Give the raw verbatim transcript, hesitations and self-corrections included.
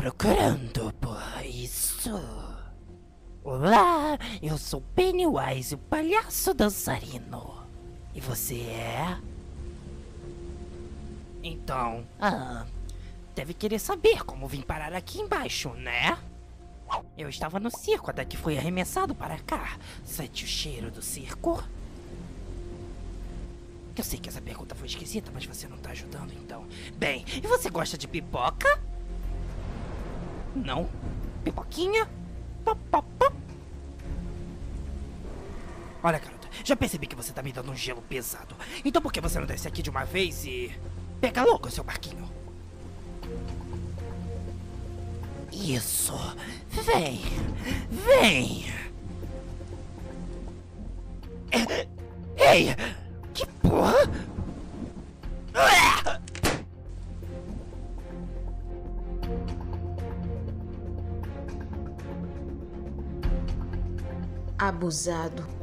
procurando por isso. Olá, eu sou Pennywise, o palhaço dançarino. E você é? Então, ah, deve querer saber como vim parar aqui embaixo, né? Eu estava no circo até que fui arremessado para cá. Sente o cheiro do circo? Eu sei que essa pergunta foi esquisita, mas você não tá ajudando, então. Bem, e você gosta de pipoca? Não? Pipoquinha? Pop, pop, pop. Olha, garota, já percebi que você tá me dando um gelo pesado. Então por que você não desce aqui de uma vez e... pega logo seu barquinho. Isso. Vem. Vem. Ei! Que porra? Abusado.